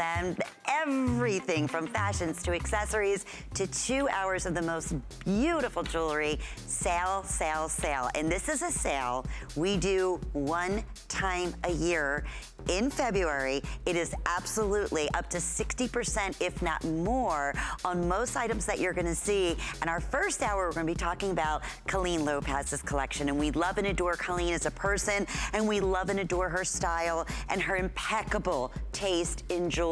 And everything from fashions to accessories to 2 hours of the most beautiful jewelry. Sale, sale, sale. And this is a sale we do one time a year in February. It is absolutely up to 60%, if not more, on most items that you're gonna see. And our first hour, we're gonna be talking about Colleen Lopez's collection. And we love and adore Colleen as a person, and we love and adore her style and her impeccable taste in jewelry.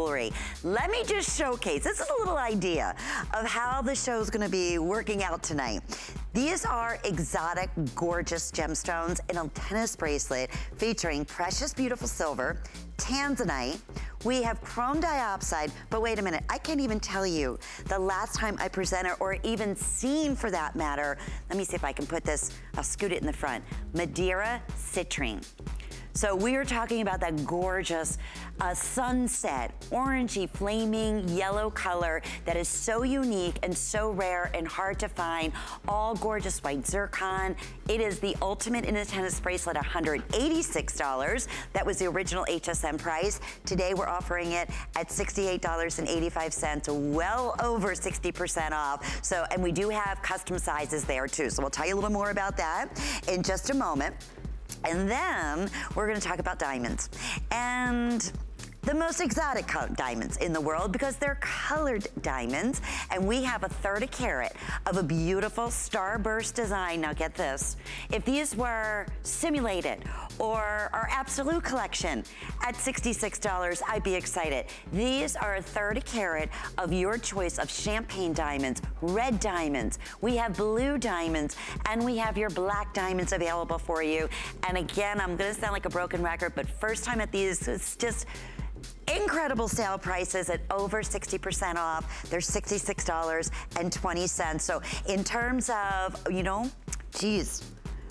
Let me just showcase, this is a little idea of how the show's gonna be working out tonight. These are exotic, gorgeous gemstones in a tennis bracelet featuring precious, beautiful silver, tanzanite. We have chrome diopside, but wait a minute, I can't even tell you the last time I presented or even seen for that matter. Let me see if I can put this, I'll scoot it in the front. Madeira citrine. So we are talking about that gorgeous sunset, orangey, flaming yellow color that is so unique and so rare and hard to find. All gorgeous white zircon. It is the ultimate in a tennis bracelet, $186. That was the original HSN price. Today we're offering it at $68.85, well over 60% off. So, and we do have custom sizes there too. So we'll tell you a little more about that in just a moment. And then we're gonna talk about diamonds and the most exotic diamonds in the world because they're colored diamonds. And we have 1/3 carat of a beautiful starburst design. Now get this, if these were simulated or our absolute collection at $66, I'd be excited. These are 1/3 carat of your choice of champagne diamonds, red diamonds, we have blue diamonds, and we have your black diamonds available for you. And again, I'm gonna sound like a broken record, but first time at these, it's just incredible sale prices at over 60% off. They're $66.20. So in terms of, you know, geez,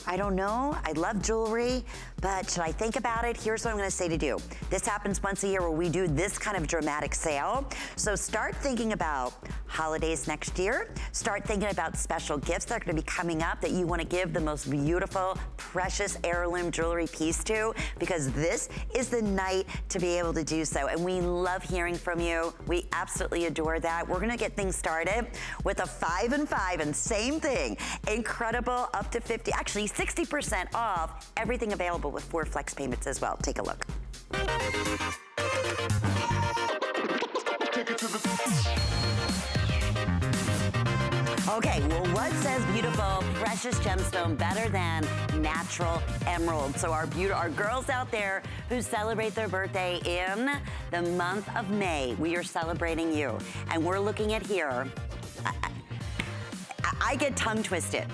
I don't know, I love jewelry, but should I think about it? Here's what I'm gonna say to do. This happens once a year where we do this kind of dramatic sale. So start thinking about holidays next year. Start thinking about special gifts that are gonna be coming up that you wanna give the most beautiful, precious heirloom jewelry piece to, because this is the night to be able to do so. And we love hearing from you. We absolutely adore that. We're gonna get things started with a 5 and 5 and same thing. Incredible, up to 50, actually 60% off, everything available with 4 flex payments as well. Take a look. Okay, well, what says beautiful, precious gemstone better than natural emerald? So our girls out there who celebrate their birthday in the month of May, we are celebrating you. And we're looking at here, I get tongue twisted.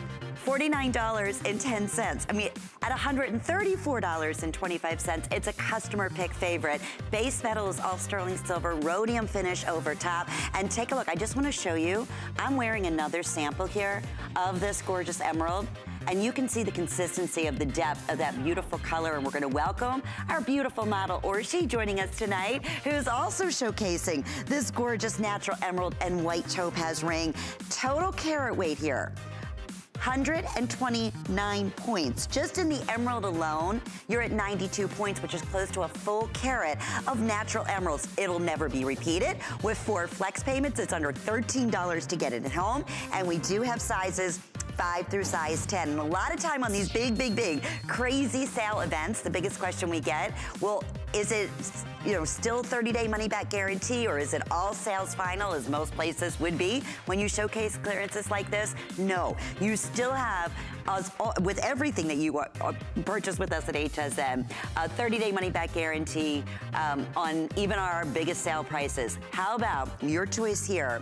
$49.10. I mean, at $134.25, it's a customer pick favorite. Base metal is all sterling silver, rhodium finish over top. And take a look, I just wanna show you, I'm wearing another sample here of this gorgeous emerald. And you can see the consistency of the depth of that beautiful color. And we're gonna welcome our beautiful model, Orshi, joining us tonight, who's also showcasing this gorgeous natural emerald and white topaz ring. Total carat weight here, 129 points. Just in the emerald alone, you're at 92 points, which is close to a full carat of natural emeralds. It'll never be repeated. With 4 flex payments, it's under $13 to get it at home. And we do have sizes 5 through size 10. And a lot of time on these big, crazy sale events, the biggest question we get, well, is it, you know, still 30-day money-back guarantee, or is it all sales final, as most places would be when you showcase clearances like this? No, you still have, with everything that you purchase with us at HSN, a 30-day money-back guarantee on even our biggest sale prices. How about your choice here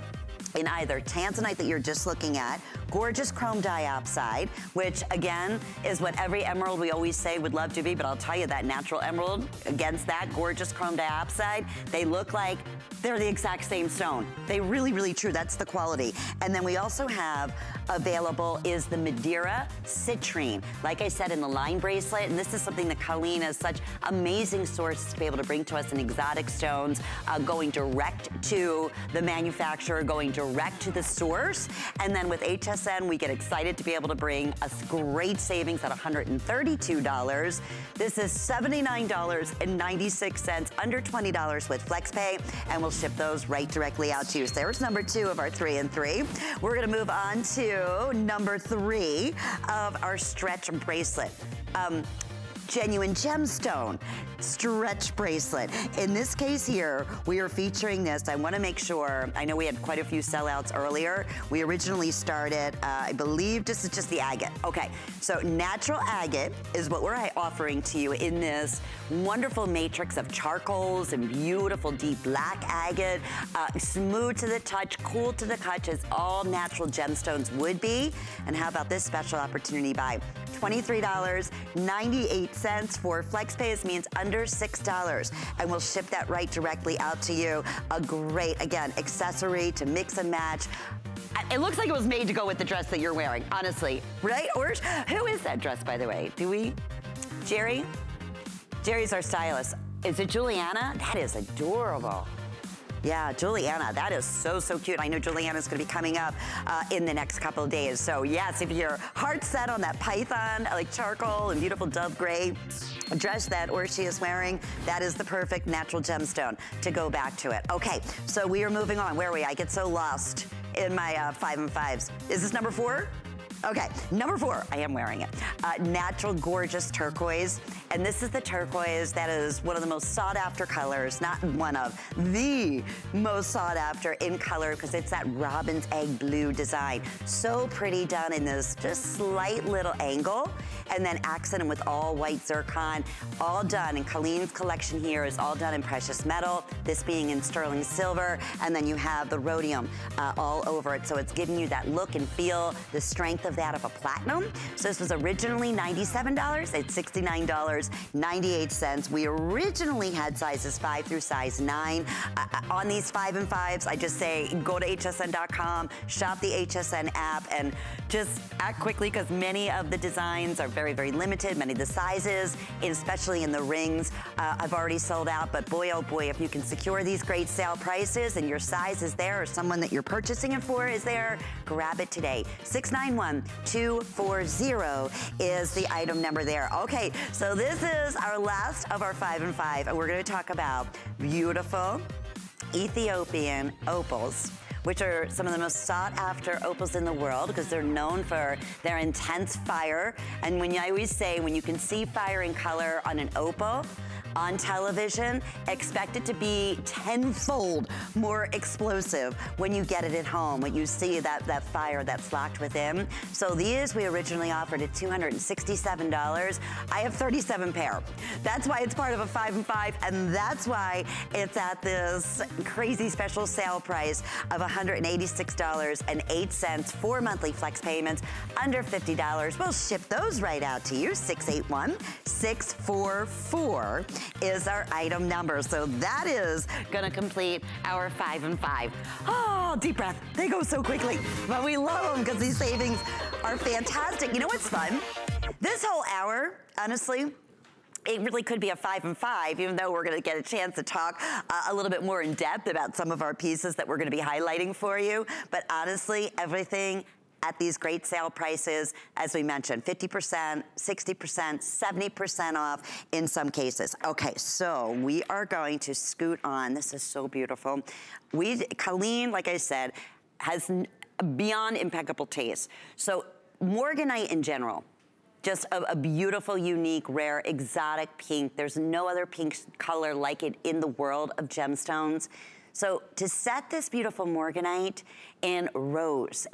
in either tanzanite that you're just looking at, gorgeous chrome diopside, which again is what every emerald we always say would love to be, but I'll tell you that natural emerald against that gorgeous chrome diopside, they look like they're the exact same stone. They really true, that's the quality. And then we also have available is the Madeira citrine. Like I said, in the line bracelet, and this is something that Colleen is such amazing source to be able to bring to us in exotic stones, going direct to the manufacturer, going direct to the source. And then with HSN, HSN, we get excited to be able to bring us great savings at $132. This is $79.96, under $20 with FlexPay, and we'll ship those right directly out to you. So there's number two of our 3 and 3. We're gonna move on to number 3 of our stretch bracelet. Genuine gemstone stretch bracelet. In this case here, we are featuring this. I want to make sure, I know we had quite a few sellouts earlier. We originally started, I believe this is just the agate. Okay, so natural agate is what we're offering to you in this wonderful matrix of charcoals and beautiful deep black agate. Smooth to the touch, cool to the touch, as all natural gemstones would be. And how about this special opportunity buy? $23.98 for FlexPay. This means under $6, and we'll ship that right directly out to you. A great, again, accessory to mix and match. It looks like it was made to go with the dress that you're wearing, honestly. Right, Orsh? Who is that dress, by the way? Do we? Jerry? Jerry's our stylist. Is it Juliana? That is adorable. Yeah, Juliana, that is so, so cute. I know Juliana's gonna be coming up in the next couple of days. So yes, if you're heart set on that python, like charcoal and beautiful dove gray dress that Orshi is wearing, that is the perfect natural gemstone to go back to it. Okay, so we are moving on. Where are we? I get so lost in my 5 and 5s. Is this number 4? Okay, number 4, I am wearing it. Natural, gorgeous turquoise. And this is the turquoise that is one of the most sought after colors, not one of, the most sought after in color, because it's that robin's egg blue design. So pretty done in this just slight little angle, and then accented with all white zircon, all done. And Colleen's collection here is all done in precious metal, this being in sterling silver, and then you have the rhodium all over it. So it's giving you that look and feel, the strength of that of a platinum. So this was originally $97, it's $69.98. We originally had sizes 5 through size 9. On these 5 and 5s, I just say go to hsn.com, shop the HSN app, and just act quickly, because many of the designs are very, very limited, many of the sizes, especially in the rings. I've already sold out, but boy, oh boy, if you can secure these great sale prices and your size is there, or someone that you're purchasing it for is there, grab it today. 691240 is the item number there. Okay, so this is our last of our 5 and 5, and we're going to talk about beautiful Ethiopian opals, which are some of the most sought-after opals in the world, because they're known for their intense fire. And when I always say, when you can see fire in color on an opal on television, expect it to be tenfold more explosive when you get it at home, when you see that fire that's locked within. So these we originally offered at $267. I have 37 pair. That's why it's part of a 5 and 5, and that's why it's at this crazy special sale price of $186.08 for monthly flex payments under $50. We'll ship those right out to you. 681-644. Is our item number. So that is gonna complete our 5 and 5. Oh, deep breath. They go so quickly, but we love them because these savings are fantastic. You know what's fun? This whole hour, honestly, it really could be a 5 and 5, even though we're gonna get a chance to talk a little bit more in depth about some of our pieces that we're gonna be highlighting for you. But honestly, everything at these great sale prices, as we mentioned, 50%, 60%, 70% off in some cases. Okay, so we are going to scoot on. This is so beautiful. Colleen, like I said, has beyond impeccable taste. So morganite in general, just a beautiful, unique, rare, exotic pink. There's no other pink color like it in the world of gemstones. So to set this beautiful morganite in rose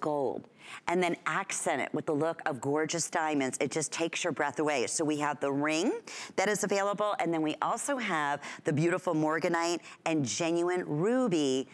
gold, and then accent it with the look of gorgeous diamonds, it just takes your breath away. So we have the ring that is available, and then we also have the beautiful morganite and genuine ruby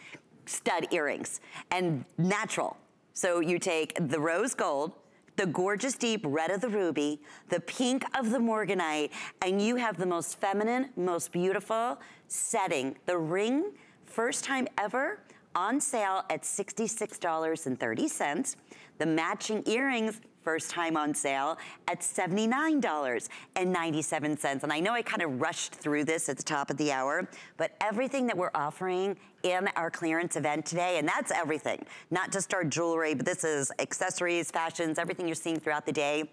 stud earrings, and natural. So you take the rose gold, the gorgeous deep red of the ruby, the pink of the morganite, and you have the most feminine, most beautiful setting. The ring, first time ever on sale at $66.30. The matching earrings, first time on sale at $79.97. And I know I kind of rushed through this at the top of the hour, but everything that we're offering in our clearance event today, and that's everything, not just our jewelry, but this is accessories, fashions, everything you're seeing throughout the day,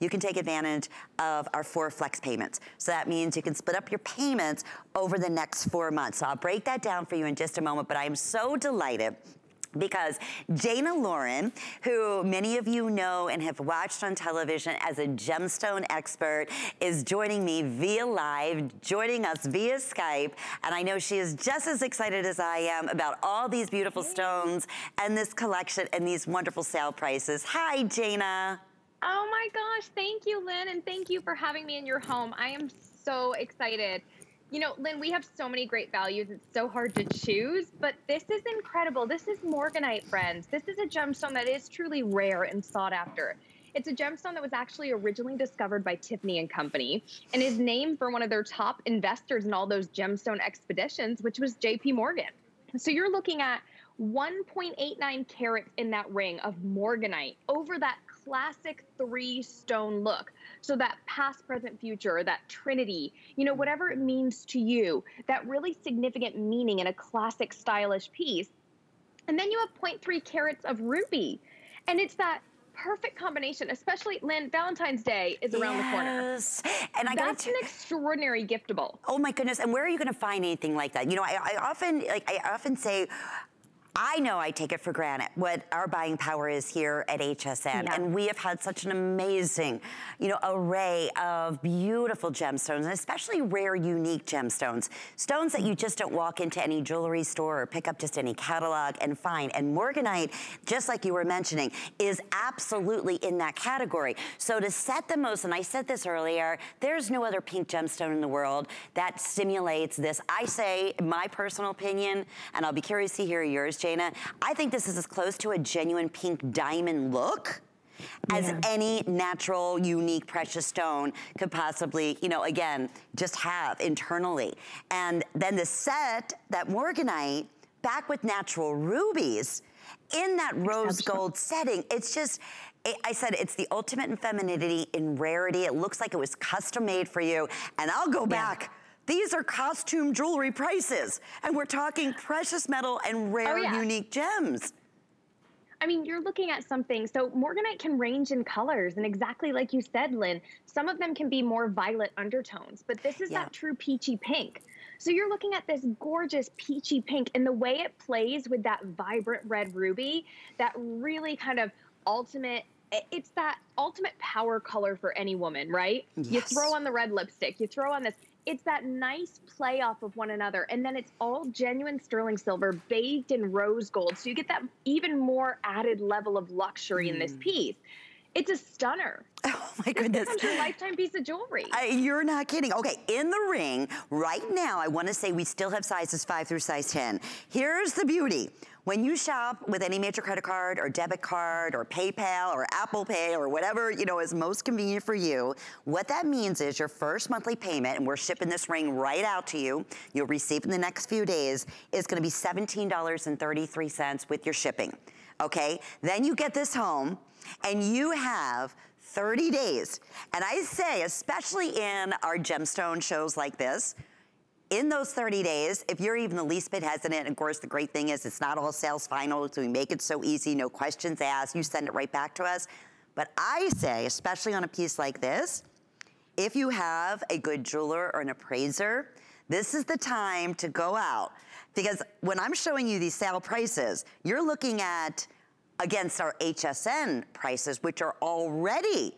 you can take advantage of our 4 flex payments. So that means you can split up your payments over the next 4 months. So I'll break that down for you in just a moment, but I am so delighted because Jana Laurin, who many of you know and have watched on television as a gemstone expert, is joining me via live, joining us via Skype. And I know she is just as excited as I am about all these beautiful stones and this collection and these wonderful sale prices. Hi, Jana. Oh my gosh, thank you, Lynn, and thank you for having me in your home. I am so excited. You know, Lynn, we have so many great values. It's so hard to choose, but this is incredible. This is morganite, friends. This is a gemstone that is truly rare and sought after. It's a gemstone that was actually originally discovered by Tiffany and Company and is named for one of their top investors in all those gemstone expeditions, which was JP Morgan. So you're looking at 1.89 carats in that ring of morganite over that classic 3-stone look. So that past, present, future, that trinity, you know, whatever it means to you, that really significant meaning in a classic stylish piece. And then you have 0.3 carats of ruby. And it's that perfect combination, especially, Lynn, Valentine's Day is around the corner. Yes, and I got that's an extraordinary giftable. Oh my goodness, and where are you gonna find anything like that? You know, I often say, I know I take it for granted what our buying power is here at HSN. Yeah. And we have had such an amazing, you know, array of beautiful gemstones, and especially rare, unique gemstones. Stones that you just don't walk into any jewelry store or pick up just any catalog and find. And morganite, just like you were mentioning, is absolutely in that category. So to set the most, and I said this earlier, there's no other pink gemstone in the world that stimulates this. I say, my personal opinion, and I'll be curious to hear yours, Jana, I think this is as close to a genuine pink diamond look as any natural, unique, precious stone could possibly, you know, again, just have internally. And then the set, that morganite, back with natural rubies, in that rose gold setting, it's just, I said it's the ultimate in femininity, in rarity. It looks like it was custom made for you. And I'll go back. These are costume jewelry prices, and we're talking precious metal and rare, unique gems. I mean, you're looking at something, so morganite can range in colors, and exactly like you said, Lynn, some of them can be more violet undertones, but this is that true peachy pink. So you're looking at this gorgeous peachy pink, and the way it plays with that vibrant red ruby, that really kind of ultimate, it's that ultimate power color for any woman, right? Yes. You throw on the red lipstick, you throw on this, it's that nice play off of one another. And then it's all genuine sterling silver bathed in rose gold. So you get that even more added level of luxury in this piece. It's a stunner. Oh my goodness. This becomes your lifetime piece of jewelry. You're not kidding. Okay, in the ring, right now, I wanna say we still have sizes 5 through size 10. Here's the beauty. When you shop with any major credit card or debit card or PayPal or Apple Pay or whatever, you know, is most convenient for you, what that means is your first monthly payment, and we're shipping this ring right out to you, you'll receive in the next few days, is gonna be $17.33 with your shipping, okay? Then you get this home and you have 30 days. And I say, especially in our gemstone shows like this, in those 30 days, if you're even the least bit hesitant, and of course the great thing is it's not all sales final, so we make it so easy, no questions asked, you send it right back to us. But I say, especially on a piece like this, if you have a good jeweler or an appraiser, this is the time to go out. Because when I'm showing you these sale prices, you're looking at, against our HSN prices, which are already,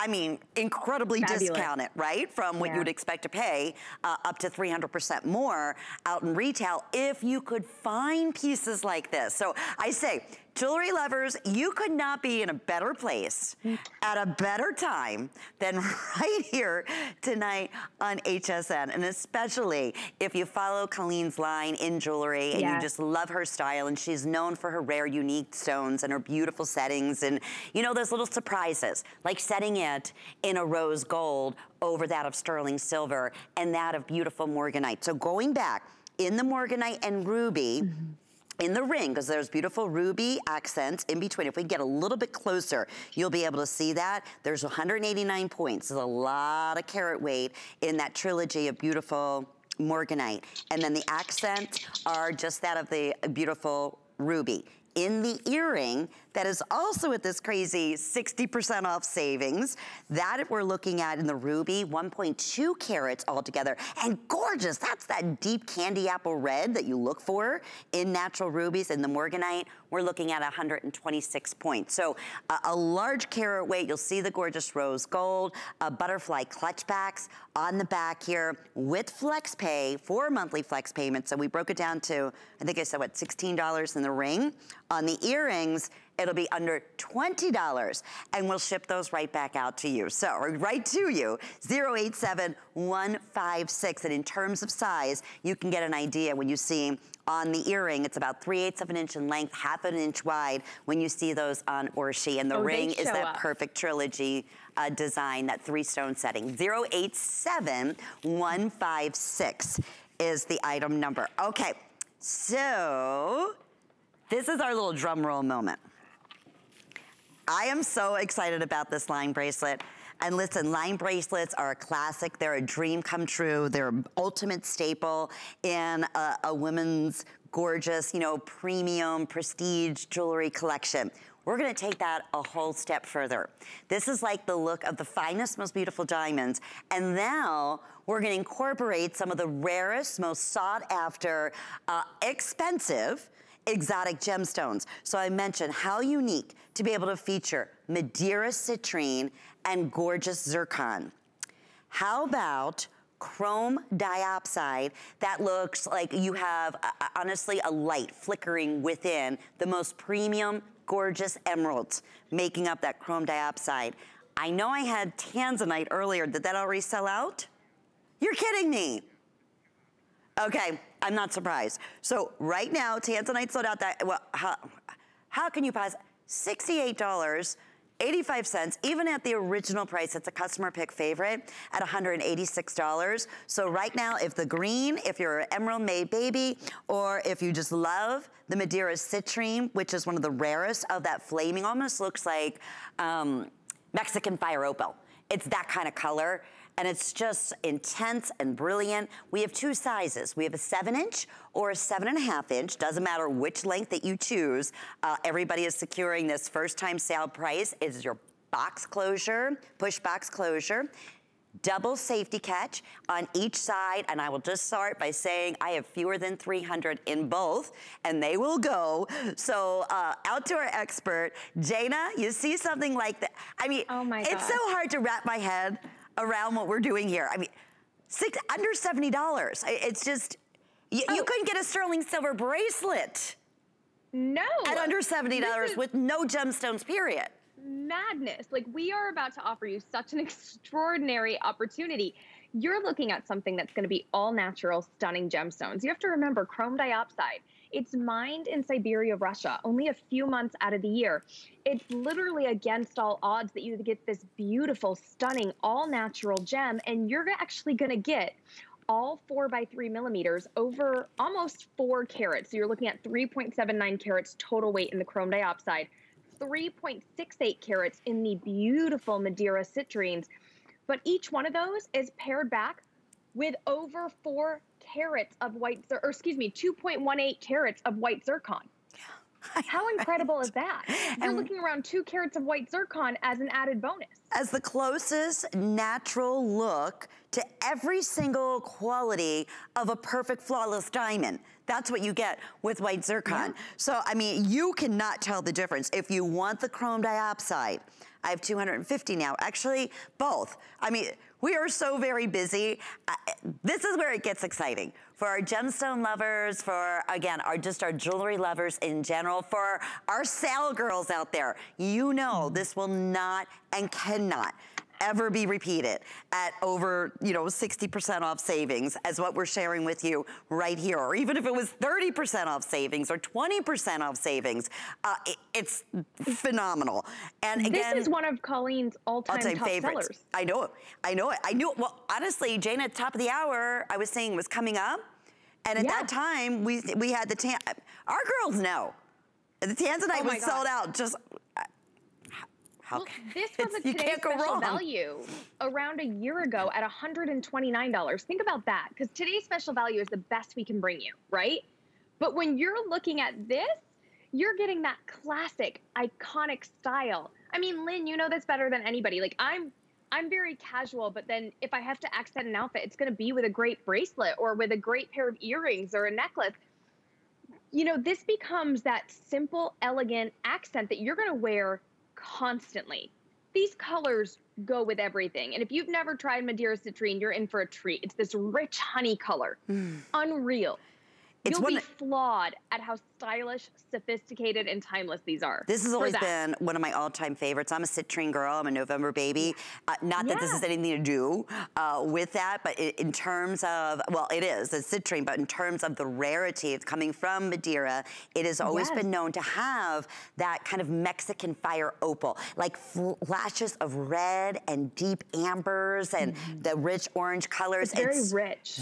I mean, incredibly discounted, right? From what you'd expect to pay, up to 300% more out in retail if you could find pieces like this. So I say, jewelry lovers, you could not be in a better place at a better time than right here tonight on HSN. And especially if you follow Colleen's line in jewelry and you just love her style, and she's known for her rare, unique stones and her beautiful settings and, you know, those little surprises, like setting it in a rose gold over that of sterling silver and that of beautiful morganite. So going back in the morganite and ruby, in the ring, because there's beautiful ruby accents in between. If we get a little bit closer, you'll be able to see that. There's 189 points. There's a lot of carat weight in that trilogy of beautiful morganite. And then the accents are just that of the beautiful ruby. In the earring, that is also at this crazy 60% off savings. That we're looking at in the ruby, 1.2 carats altogether. And gorgeous, that's that deep candy apple red that you look for in natural rubies. In the morganite, we're looking at 126 points. So a large carat weight, you'll see the gorgeous rose gold, butterfly clutch backs on the back here with flex pay, 4 monthly flex payments. So we broke it down to, I think I said what, $16 in the ring. On the earrings, it'll be under $20, and we'll ship those right back out to you. So, right to you, 087156. And in terms of size, you can get an idea when you see on the earring, it's about 3/8 of an inch in length, 1/2 an inch wide when you see those on Orshi. And the ring is that perfect trilogy design, that 3-stone setting. 087156 is the item number. Okay, so this is our little drum roll moment. I am so excited about this line bracelet. And listen, line bracelets are a classic. They're a dream come true. They're an ultimate staple in a woman's gorgeous, you know, premium, prestige jewelry collection. We're gonna take that a whole step further. This is like the look of the finest, most beautiful diamonds. And now we're gonna incorporate some of the rarest, most sought after, expensive, exotic gemstones. So I mentioned how unique to be able to feature Madeira citrine and gorgeous zircon. How about chrome diopside that looks like you have, honestly, a light flickering within the most premium, gorgeous emeralds making up that chrome diopside. I know I had tanzanite earlier. Did that already sell out? You're kidding me. Okay, I'm not surprised. So right now, tanzanite sold out that, well, how can you pass $68.85, even at the original price, it's a customer pick favorite, at $186. So right now, if the green, if you're an emerald made baby, or if you just love the Madeira citrine, which is one of the rarest of that flaming, almost looks like Mexican fire opal. It's that kind of color. And it's just intense and brilliant. We have two sizes. We have a 7-inch or a 7.5-inch. Doesn't matter which length that you choose. Everybody is securing this first time sale price. It's your box closure, push box closure. Double safety catch on each side. And I will just start by saying I have fewer than 300 in both, and they will go. So out to our expert, Jana, you see something like that. I mean, oh my God, it's so hard to wrap my head around what we're doing here. I mean, under $70. It's just, you couldn't get a sterling silver bracelet. No. At under $70 with no gemstones, period. Madness. Like, we are about to offer you such an extraordinary opportunity. You're looking at something that's going to be all natural, stunning gemstones. You have to remember chrome diopside. It's mined in Siberia, Russia, only a few months out of the year. It's literally against all odds that you get this beautiful, stunning, all-natural gem, and you're actually going to get all 4 by 3 millimeters over almost 4 carats. So you're looking at 3.79 carats total weight in the chrome diopside, 3.68 carats in the beautiful Madeira citrines. But each one of those is paired back with over 4 carats of white, or excuse me, 2.18 carats of white zircon. How incredible is that? You're looking around 2 carats of white zircon as an added bonus. As the closest natural look to every single quality of a perfect flawless diamond. That's what you get with white zircon. Yeah. So, I mean, you cannot tell the difference. If you want the chrome diopside, I have 250 now. Actually, both. I mean, we are so very busy. This is where it gets exciting. For our gemstone lovers, for, again, our jewelry lovers in general, for our sale girls out there, you know this will not and cannot ever be repeated at over, you know, 60% off savings as what we're sharing with you right here. Or even if it was 30% off savings or 20% off savings, it's phenomenal. And again, this is one of Colleen's all-time top favorites. Sellers. I know it. I know it. I knew it. Well, honestly, Jana, at the top of the hour, I was saying was coming up, And at that time, we had the tan. Our girls know. The tanzanite was sold out. Just this was a today's special value around a year ago at $129. Think about that, because today's special value is the best we can bring you, right? But when you're looking at this, you're getting that classic, iconic style. I mean, Lynn, you know this better than anybody. Like, I'm very casual, but then if I have to accent an outfit, it's going to be with a great bracelet or with a great pair of earrings or a necklace. You know, this becomes that simple, elegant accent that you're going to wear constantly. These colors go with everything. And if you've never tried Madeira citrine, you're in for a treat. It's this rich honey color. Unreal. You'll be flawed at how stylish, sophisticated, and timeless these are. This has always been one of my all-time favorites. I'm a citrine girl. I'm a November baby. Not that this has anything to do with that, but in terms of, well, it is, it's citrine, but in terms of the rarity, it's coming from Madeira. It has always been known to have that kind of Mexican fire opal, like flashes of red and deep ambers and the rich orange colors. It's very rich.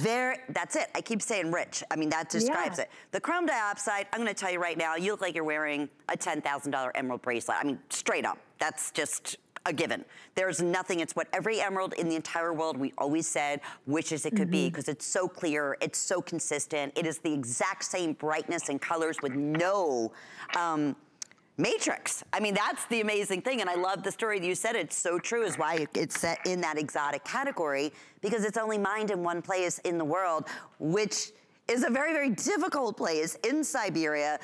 That's it. I keep saying rich. I mean, that describes it. The chrome diopside, I'm gonna tell you right now, you look like you're wearing a $10,000 emerald bracelet. I mean, straight up, that's just a given. There's nothing, it's what every emerald in the entire world we always said wishes it could be, because it's so clear, it's so consistent, it is the exact same brightness and colors with no matrix. I mean, that's the amazing thing, and I love the story that you said. It's so true, is why it's set in that exotic category, because it's only mined in one place in the world, which is a very, very difficult place in Siberia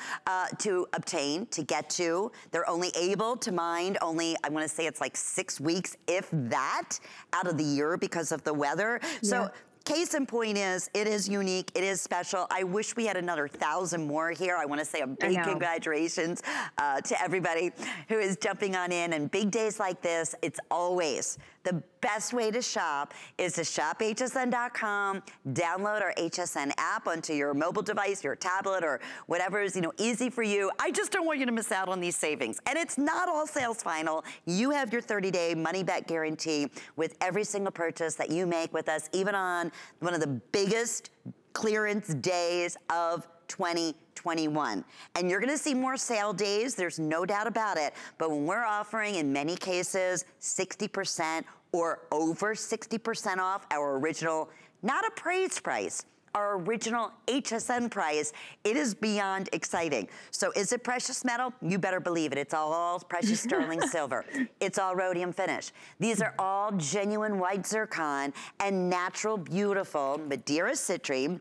to obtain, to get to. They're only able to mine only, I wanna say it's like 6 weeks, if that, out of the year because of the weather. So case in point is, it is unique, it is special. I wish we had another 1,000 more here. I wanna say a big congratulations to everybody who is jumping on in. And big days like this, it's always the best way to shop is to shop hsn.com, download our HSN app onto your mobile device, your tablet, or whatever is, you know, easy for you. I just don't want you to miss out on these savings. And it's not all sales final. You have your 30-day money-back guarantee with every single purchase that you make with us, even on one of the biggest clearance days of 2021. And you're gonna see more sale days, there's no doubt about it, but when we're offering, in many cases, 60% or over 60% off our original, not appraised price, our original HSN price, it is beyond exciting. So is it precious metal? You better believe it. It's all precious sterling silver. It's all rhodium finish. These are all genuine white zircon and natural, beautiful Madeira citrine.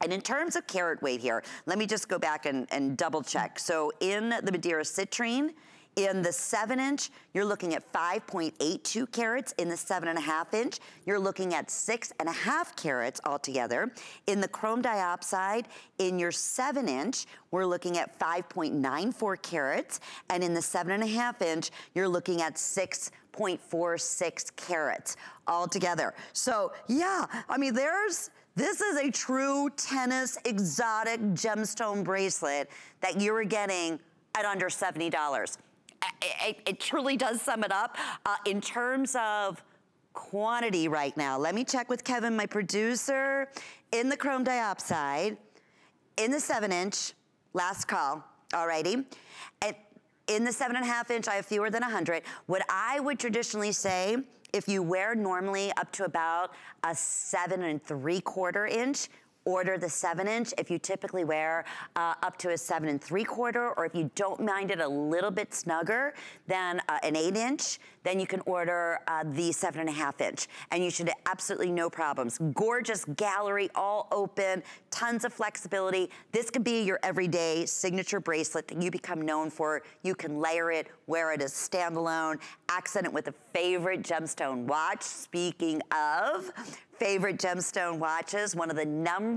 And in terms of carat weight here, let me just go back and double check. So in the Madeira citrine, in the 7-inch, you're looking at 5.82 carats. In the 7.5-inch, you're looking at 6.5 carats altogether. In the chrome diopside, in your 7-inch, we're looking at 5.94 carats. And in the 7.5-inch, you're looking at 6.46 carats altogether. So yeah, I mean, this is a true tennis exotic gemstone bracelet that you're getting at under $70. It truly does sum it up. In terms of quantity right now, let me check with Kevin, my producer, in the chrome diopside, in the 7-inch, last call, alrighty. And in the 7.5-inch, I have fewer than 100. What I would traditionally say, if you wear normally up to about a 7.75-inch, order the 7-inch. If you typically wear up to a 7.75, or if you don't mind it a little bit snugger than an 8-inch, then you can order the 7.5-inch. And you should have absolutely no problems. Gorgeous gallery, all open, tons of flexibility. This could be your everyday signature bracelet that you become known for. You can layer it, wear it as standalone, accent it with a favorite gemstone watch. Speaking of favorite gemstone watches, one of the #1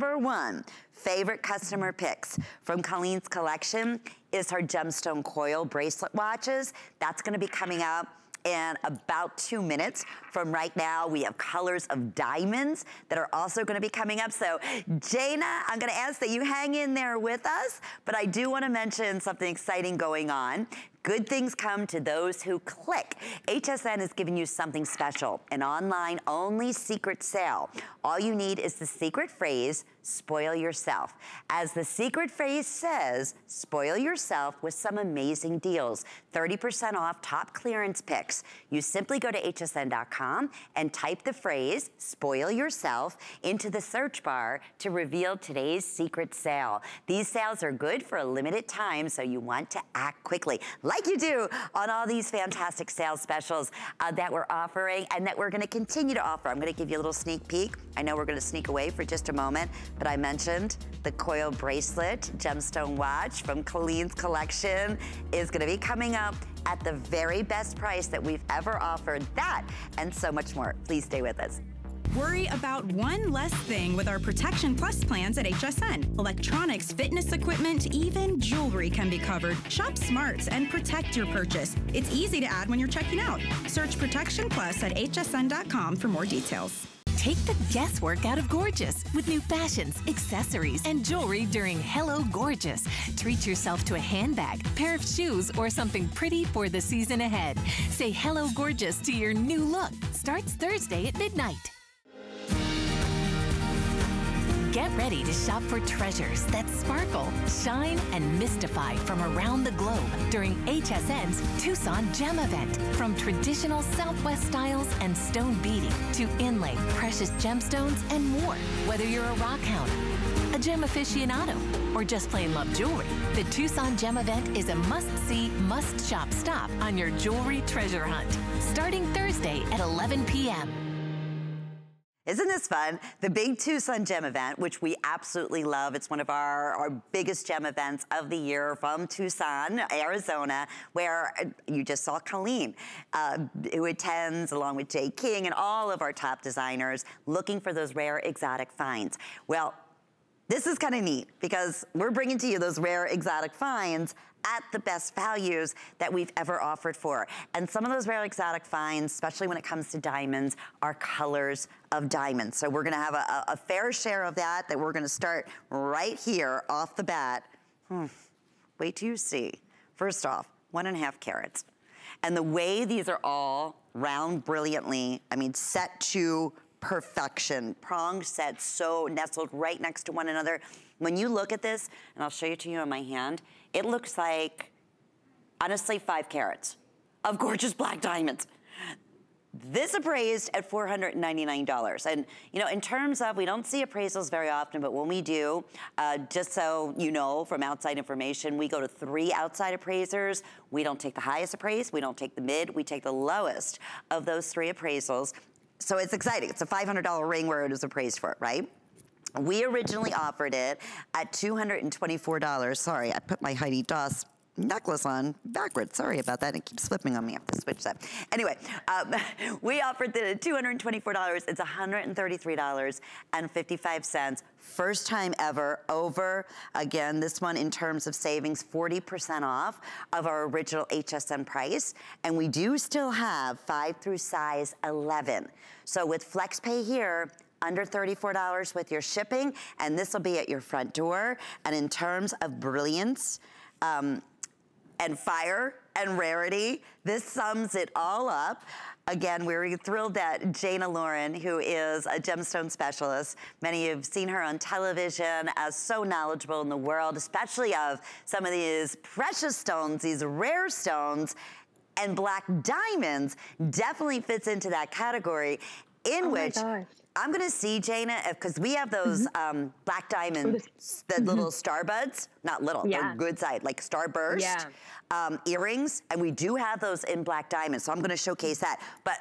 favorite customer picks from Colleen's collection is her gemstone coil bracelet watches. That's gonna be coming out in about 2 minutes from right now. We have colors of diamonds that are also gonna be coming up. So Jana, I'm gonna ask that you hang in there with us, but I do wanna mention something exciting going on. Good things come to those who click. HSN is giving you something special, an online only secret sale. All you need is the secret phrase, spoil yourself. As the secret phrase says, spoil yourself with some amazing deals. 30% off top clearance picks. You simply go to hsn.com and type the phrase, spoil yourself, into the search bar to reveal today's secret sale. These sales are good for a limited time, so you want to act quickly, like you do on all these fantastic sales specials that we're offering and that we're gonna continue to offer. I'm gonna give you a little sneak peek. I know we're gonna sneak away for just a moment, but I mentioned the coil bracelet, gemstone watch from Colleen's collection is gonna be coming up at the very best price that we've ever offered. That and so much more. Please stay with us. Worry about one less thing with our Protection Plus plans at HSN. Electronics, fitness equipment, even jewelry can be covered. Shop smarts and protect your purchase. It's easy to add when you're checking out. Search Protection Plus at hsn.com for more details. Take the guesswork out of gorgeous with new fashions, accessories, and jewelry during Hello Gorgeous. Treat yourself to a handbag, pair of shoes, or something pretty for the season ahead. Say Hello Gorgeous to your new look. Starts Thursday at midnight. Get ready to shop for treasures that sparkle, shine, and mystify from around the globe during HSN's Tucson Gem Event. From traditional Southwest styles and stone beading to inlay, precious gemstones, and more. Whether you're a rock hound, a gem aficionado, or just plain love jewelry, the Tucson Gem Event is a must-see, must-shop stop on your jewelry treasure hunt. Starting Thursday at 11 p.m. Isn't this fun? The big Tucson Gem Event, which we absolutely love. It's one of our biggest gem events of the year from Tucson, Arizona, where you just saw Colleen, who attends along with Jay King and all of our top designers looking for those rare exotic finds. Well, this is kind of neat because we're bringing to you those rare exotic finds at the best values that we've ever offered for. And some of those rare exotic finds, especially when it comes to diamonds, are colors of diamonds. So we're gonna have a fair share of that we're gonna start right here off the bat. Wait till you see. First off, 1.5 carats. And the way these are all round brilliantly, I mean, set to perfection. Prong set, so nestled right next to one another. When you look at this, and I'll show it to you in my hand, it looks like, honestly, 5 carats of gorgeous black diamonds. This appraised at $499. And, you know, in terms of, we don't see appraisals very often, but when we do, just so you know, from outside information, we go to 3 outside appraisers. We don't take the highest appraised, we don't take the mid, we take the lowest of those 3 appraisals. So it's exciting. It's a $500 ring where it was appraised for, right? We originally offered it at $224. Sorry, I put my Heidi Daus necklace on backwards. Sorry about that. It keeps flipping on me. I have to switch that. Anyway, we offered it at $224. It's $133.55. First time ever over. Again, this one in terms of savings, 40% off of our original HSN price. And we do still have 5 through size 11. So with FlexPay here, under $34 with your shipping, and this will be at your front door. And in terms of brilliance and fire and rarity, this sums it all up. Again, we're thrilled that Jana Laurin, who is a gemstone specialist, many of you have seen her on television, as so knowledgeable in the world, especially of some of these precious stones, these rare stones, and black diamonds definitely fits into that category in which... I'm gonna see, Jana, because we have those black diamonds, the little star buds, not little, they're good side, like starburst earrings, and we do have those in black diamonds, so I'm gonna showcase that. But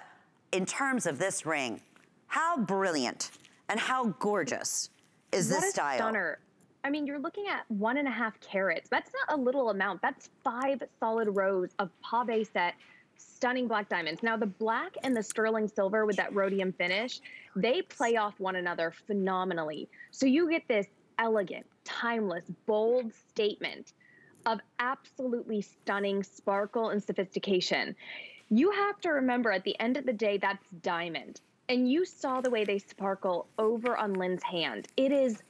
in terms of this ring, how brilliant and how gorgeous is this style? Stunner. I mean, you're looking at 1.5 carats. That's not a little amount, that's 5 solid rows of pave set, stunning black diamonds. Now the black and the sterling silver with that rhodium finish, they play off one another phenomenally. So you get this elegant, timeless, bold statement of absolutely stunning sparkle and sophistication. You have to remember at the end of the day, that's diamond. And you saw the way they sparkle over on Lynn's hand. It is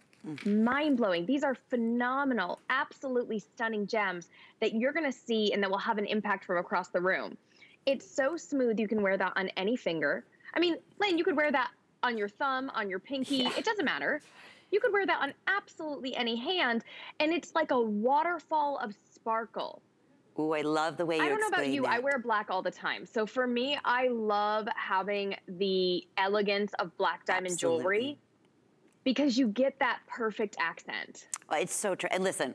mind-blowing. These are phenomenal, absolutely stunning gems that you're gonna see and that will have an impact from across the room. It's so smooth, you can wear that on any finger. I mean, Lynn, you could wear that on your thumb, on your pinky, it doesn't matter. You could wear that on absolutely any hand, and it's like a waterfall of sparkle. Ooh, I love the way you explain that. I don't know about you, I wear black all the time. So for me, I love having the elegance of black diamond jewelry because you get that perfect accent. Oh, it's so true. And listen,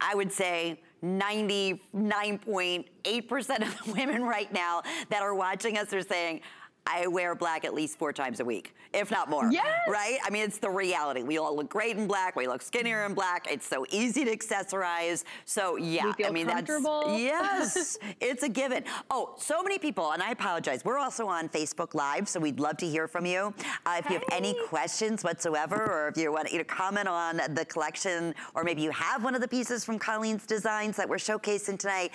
I would say 99.8% of the women right now that are watching us are saying, I wear black at least 4 times a week, if not more, right? I mean, it's the reality. We all look great in black. We look skinnier in black. It's so easy to accessorize. So yeah, we feel comfortable. That's, it's a given. Oh, so many people, and I apologize. We're also on Facebook Live, so we'd love to hear from you. If you have any questions whatsoever, or if you want to comment on the collection, or maybe you have one of the pieces from Colleen's designs that we're showcasing tonight,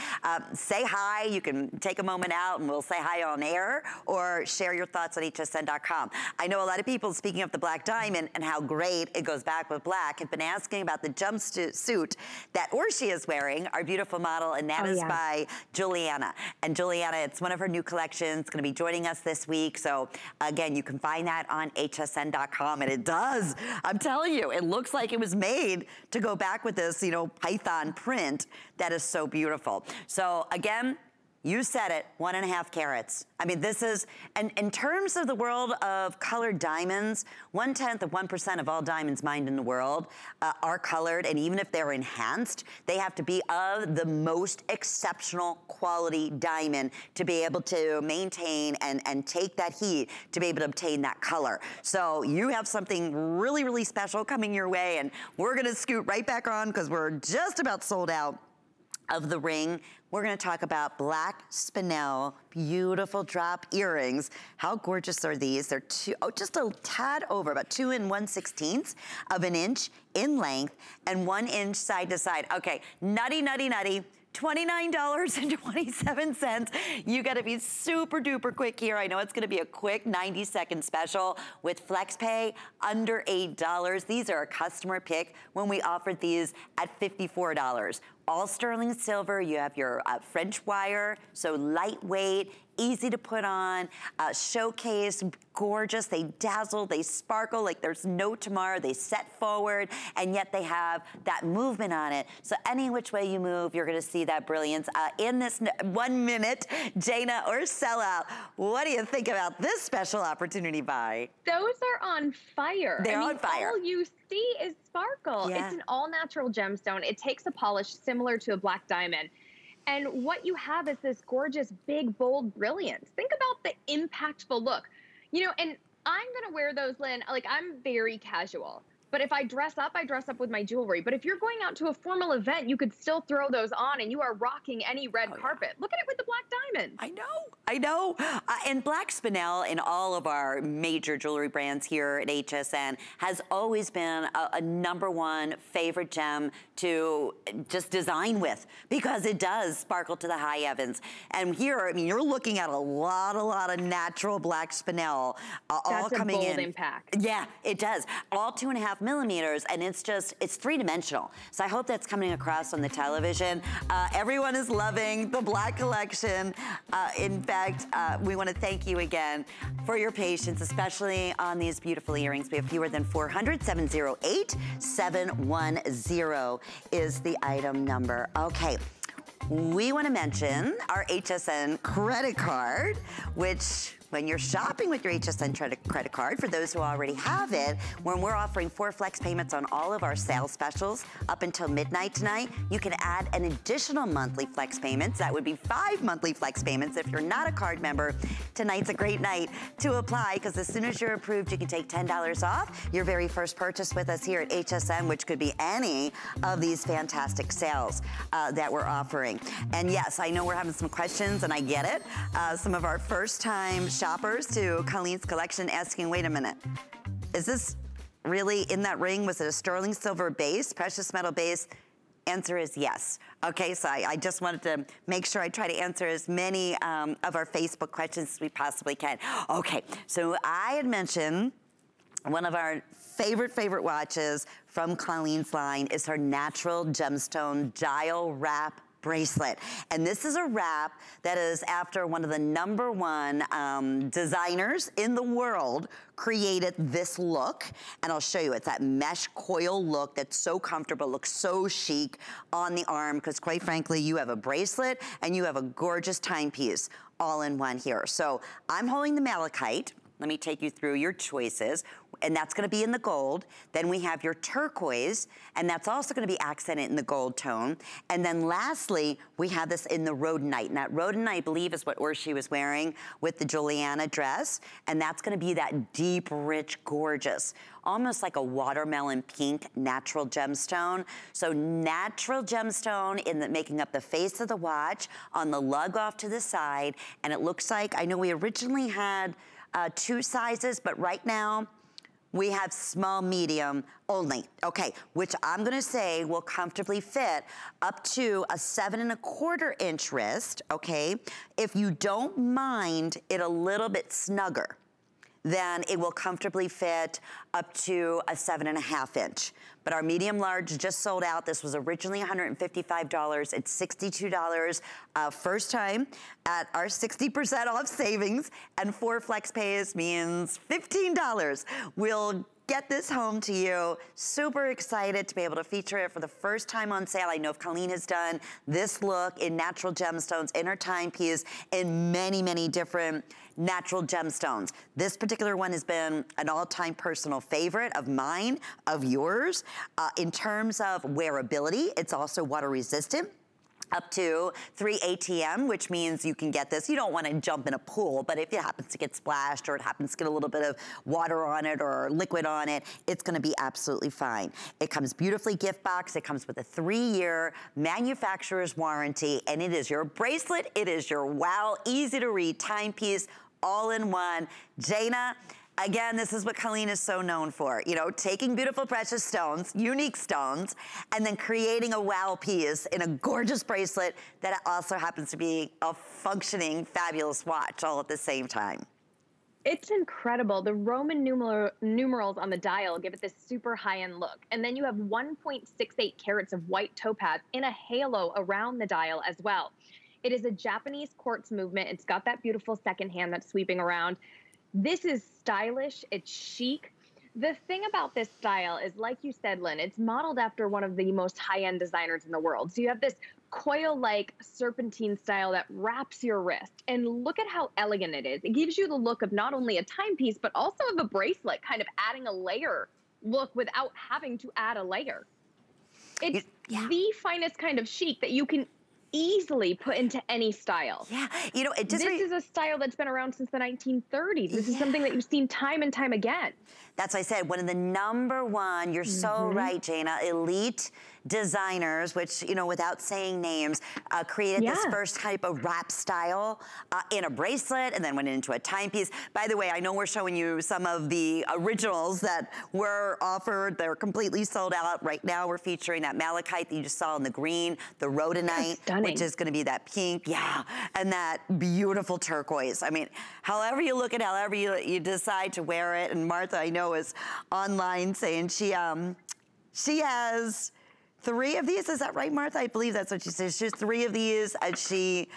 say hi. You can take a moment out and we'll say hi on air, or share your thoughts on hsn.com. I know a lot of people, speaking of the black diamond and how great it goes back with black, have been asking about the jumpsuit that Orshi is wearing, our beautiful model, and that is by Juliana. And Juliana, it's one of her new collections, gonna be joining us this week. So again, you can find that on hsn.com, and it does, I'm telling you, it looks like it was made to go back with this, you know, python print that is so beautiful. So again, you said it, 1.5 carats. I mean, this is, and in terms of the world of colored diamonds, 0.1% of all diamonds mined in the world are colored, and even if they're enhanced, they have to be of the most exceptional quality diamond to be able to maintain and take that heat to be able to obtain that color. So you have something really, really special coming your way, and we're gonna scoot right back on because we're just about sold out of the ring. We're gonna talk about black spinel, beautiful drop earrings. How gorgeous are these? They're just a tad over, about 2 1/16 of an inch in length and 1 inch side to side. Okay, nutty, nutty, nutty. $29.27. You gotta be super duper quick here. I know it's gonna be a quick 90-second special with FlexPay under $8. These are a customer pick when we offered these at $54. All sterling silver, you have your French wire, so lightweight, easy to put on, showcase, gorgeous, they dazzle, they sparkle like there's no tomorrow, they set forward, and yet they have that movement on it. So any which way you move, you're gonna see that brilliance. In this 1 minute, Jana or sellout, what do you think about this special opportunity buy? Those are on fire. They're on fire. All you see is sparkle. Yeah. It's an all natural gemstone. It takes a polish similar to a black diamond. And what you have is this gorgeous, big, bold brilliance. Think about the impactful look. You know, and I'm gonna wear those, Lynn, like I'm very casual. But if I dress up with my jewelry. But if you're going out to a formal event, you could still throw those on and you are rocking any red carpet. Look at it with the black diamond. I know, I know. And black spinel in all of our major jewelry brands here at HSN has always been a #1 favorite gem to just design with because it does sparkle to the high heavens. And here, I mean, you're looking at a lot of natural black spinel all coming in. That's a bold impact. Yeah, it does. All 2.5 millimeters, and it's just, it's 3-dimensional. So I hope that's coming across on the television. Everyone is loving the black collection. In fact, we want to thank you again for your patience, especially on these beautiful earrings. We have fewer than 400. 708-710 is the item number. Okay. We want to mention our HSN credit card, which when you're shopping with your HSN credit card, for those who already have it, when we're offering 4 flex payments on all of our sales specials up until midnight tonight, you can add an additional monthly flex payments. That would be 5 monthly flex payments if you're not a card member. Tonight's a great night to apply because as soon as you're approved, you can take $10 off your very first purchase with us here at HSN, which could be any of these fantastic sales that we're offering. And yes, I know we're having some questions and I get it. Some of our first time shoppers to Colleen's collection asking, wait a minute, is this really in that ring? Was it a sterling silver base, precious metal base? Answer is yes. Okay, so I just wanted to make sure I try to answer as many of our Facebook questions as we possibly can. Okay, so I had mentioned One of our favorite watches from Colleen's line is her natural gemstone dial wrap bracelet. And this is a wrap that is after one of the #1 designers in the world created this look. And I'll show you, it's that mesh coil look that's so comfortable, looks so chic on the arm, because quite frankly, you have a bracelet and you have a gorgeous timepiece all in one here. So I'm holding the malachite. Let me take you through your choices. And that's gonna be in the gold. Then we have your turquoise, and that's also gonna be accented in the gold tone. And then lastly, we have this in the rhodonite. And that rhodonite, I believe, is what Orshi was wearing with the Juliana dress. And that's gonna be that deep, rich, gorgeous, almost like a watermelon pink natural gemstone. So natural gemstone in the making up the face of the watch, on the lug off to the side. And it looks like, I know we originally had 2 sizes, but right now, we have small, medium only, okay, which I'm gonna say will comfortably fit up to a 7¼ inch wrist, okay? If you don't mind it a little bit snugger, then it will comfortably fit up to a 7½ inch. But our medium large just sold out. This was originally $155, it's $62. First time at our 60% off savings, and 4 flex pays means $15. We'll get this home to you. Super excited to be able to feature it for the first time on sale. I know if Colleen has done this look in natural gemstones, in her timepiece, in many different natural gemstones. This particular one has been an all-time personal favorite of mine, of yours. In terms of wearability, it's also water resistant. Up to 3 ATM, which means you can get this. You don't want to jump in a pool, but if it happens to get splashed or it happens to get a little bit of water on it or liquid on it, it's going to be absolutely fine. It comes beautifully gift box. It comes with a 3-year manufacturer's warranty, and it is your bracelet. It is your wow, easy to read timepiece, all in one. Jana, again, this is what Colleen is so known for, you know, taking beautiful, precious stones, unique stones, and then creating a wow piece in a gorgeous bracelet that also happens to be a functioning, fabulous watch all at the same time. It's incredible. The Roman numerals on the dial give it this super high-end look. And then you have 1.68 carats of white topaz in a halo around the dial as well. It is a Japanese quartz movement. It's got that beautiful second hand that's sweeping around. This is stylish, it's chic. The thing about this style is, like you said, Lynn, it's modeled after one of the most high-end designers in the world. So you have this coil-like serpentine style that wraps your wrist. And look at how elegant it is. It gives you the look of not only a timepiece, but also of a bracelet, kind of adding a layer look without having to add a layer. It's the finest kind of chic that you can easily put into any style. Yeah, you know, it just... This is a style that's been around since the 1930s. This is something that you've seen time and time again. That's what I said, one of the #1, you're so right, Jana, elite designers, which, you know, without saying names, created this first type of wrap style in a bracelet, and then went into a timepiece. By the way, I know we're showing you some of the originals that were offered. They're completely sold out. Right now we're featuring that malachite that you just saw in the green, the rhodonite, which is gonna be that pink, and that beautiful turquoise. I mean, however you look at it, however you decide to wear it, and Martha, I know, is online saying she has 3 of these. Is that right, Martha? I believe that's what she says. She has 3 of these, and she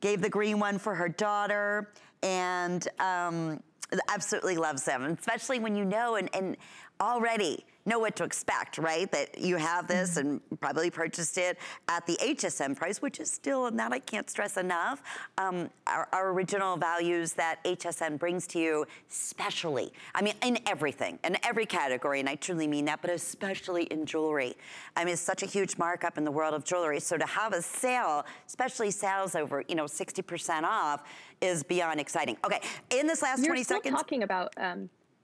gave the green one for her daughter, and absolutely loves them, especially when you know and already know what to expect, right? That you have this and probably purchased it at the HSN price, which is still, and that I can't stress enough, our original values that HSN brings to you, especially, I mean, in everything, in every category, and I truly mean that, but especially in jewelry. I mean, it's such a huge markup in the world of jewelry, so to have a sale, especially sales over, you know, 60% off, is beyond exciting. Okay, in this last 20 seconds. You're still talking about,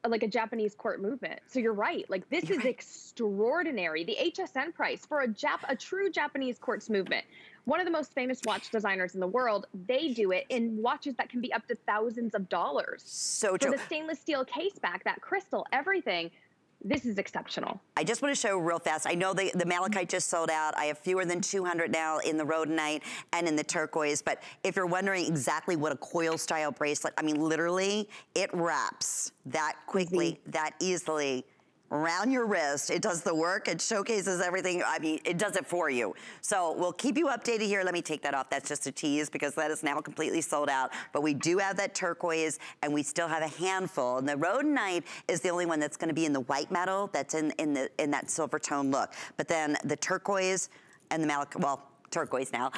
like a Japanese court movement. So you're right. Like this is extraordinary. The HSN price for a true Japanese quartz movement. One of the most famous watch designers in the world, they do it in watches that can be up to thousands of dollars. So true. For the stainless steel case back, that crystal, everything. this is exceptional. I just want to show real fast. I know the malachite just sold out. I have fewer than 200 now in the rhodonite and in the turquoise. But if you're wondering exactly what a coil style bracelet, I mean, literally, it wraps that quickly, that easily around your wrist. It does the work. It showcases everything. I mean, it does it for you. So we'll keep you updated here. Let me take that off. That's just a tease because that is now completely sold out. But we do have that turquoise and we still have a handful. And the rhodonite is the only one that's going to be in the white metal that's in that silver tone look. But then the turquoise and the malachite, well, turquoise now,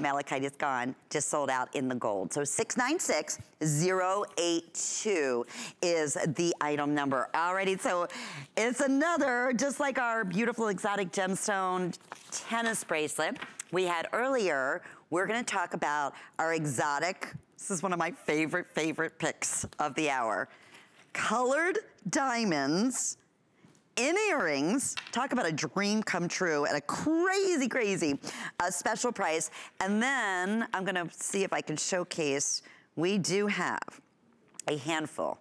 malachite is gone, just sold out in the gold. So 696082 is the item number. Alrighty, so it's another, just like our beautiful exotic gemstone tennis bracelet we had earlier, we're gonna talk about our exotic, this is one of my favorite picks of the hour, colored diamonds in earrings. Talk about a dream come true at a crazy special price. And then I'm gonna see if I can showcase, we do have a handful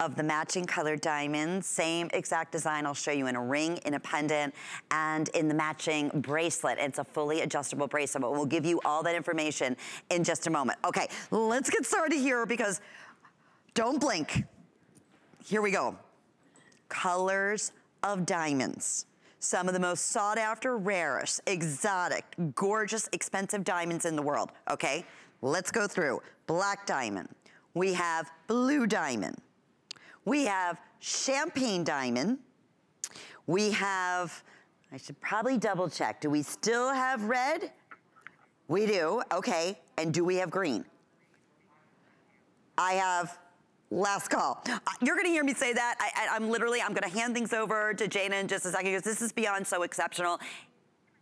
of the matching colored diamonds, same exact design. I'll show you in a ring, in a pendant, and in the matching bracelet. It's a fully adjustable bracelet, but we'll give you all that information in just a moment. Okay, let's get started here because don't blink. Here we go. Colors of diamonds. Some of the most sought after, rarest, exotic, gorgeous, expensive diamonds in the world, okay? Let's go through. Black diamond. We have blue diamond. We have champagne diamond. We have, I should probably double check. Do we still have red? We do, okay. And do we have green? I have last call. You're gonna hear me say that. I'm gonna hand things over to Jana in just a second because this is beyond so exceptional.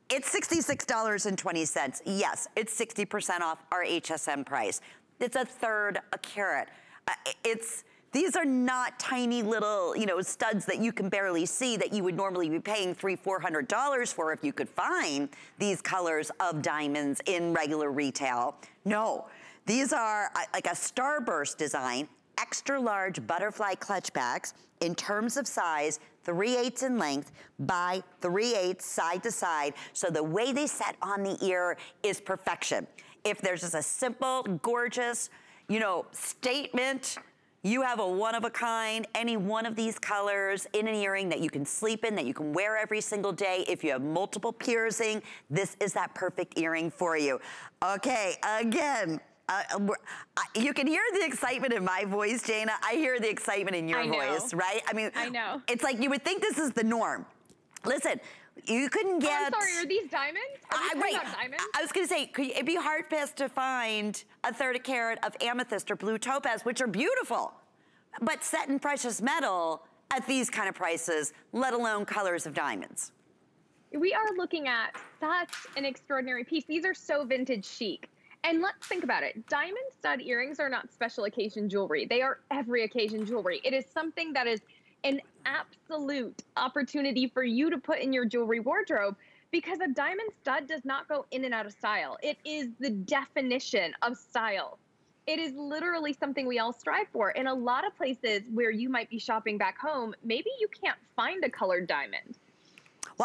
It's $66.20. Yes, it's 60% off our HSN price. It's a third a carat. These are not tiny little, you know, studs that you can barely see that you would normally be paying $300, $400 for if you could find these colors of diamonds in regular retail. No, these are like a starburst design, extra large butterfly clutch bags. In terms of size, 3/8 in length by 3/8 side to side. So the way they set on the ear is perfection. If there's just a simple, gorgeous, you know, statement, you have a one of a kind, any one of these colors in an earring that you can sleep in, that you can wear every single day. If you have multiple piercing, this is that perfect earring for you. Okay, again. You can hear the excitement in my voice, Jana. I hear the excitement in your voice, right? I mean, I know. It's like you would think this is the norm. Listen, you couldn't get... I'm sorry, are these diamonds? Are we talking about diamonds? I was going to say, it'd be hard-pressed to find a third a carat of amethyst or blue topaz, which are beautiful, but set in precious metal at these kind of prices, let alone colors of diamonds. We are looking at such an extraordinary piece. These are so vintage chic. And let's think about it. Diamond stud earrings are not special occasion jewelry. They are every occasion jewelry. It is something that is an absolute opportunity for you to put in your jewelry wardrobe because a diamond stud does not go in and out of style. It is the definition of style. It is literally something we all strive for. In a lot of places where you might be shopping back home, maybe you can't find a colored diamond.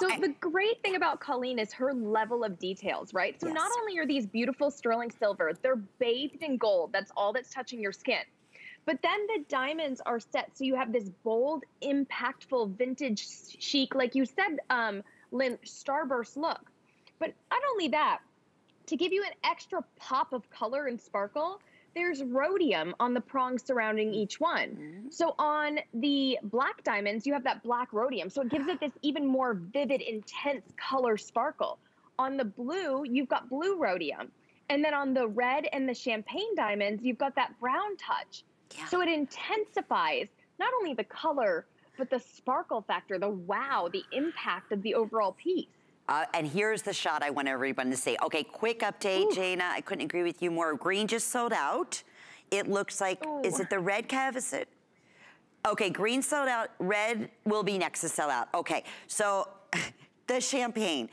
So the great thing about Colleen is her level of details, right? So not only are these beautiful sterling silver, they're bathed in gold. That's all that's touching your skin. But then the diamonds are set. So you have this bold, impactful, vintage chic, like you said, Lynn, starburst look. But not only that, to give you an extra pop of color and sparkle, there's rhodium on the prongs surrounding each one. So on the black diamonds, you have that black rhodium. So it gives it this even more vivid, intense color sparkle. On the blue, you've got blue rhodium. And then on the red and the champagne diamonds, you've got that brown touch. So it intensifies not only the color, but the sparkle factor, the wow, the impact of the overall piece. And here's the shot I want everyone to see. Okay, quick update, Jana. I couldn't agree with you more. Green just sold out. It looks like, is it the red Kev? Is it? Okay, green sold out. Red will be next to sell out. Okay, so the champagne.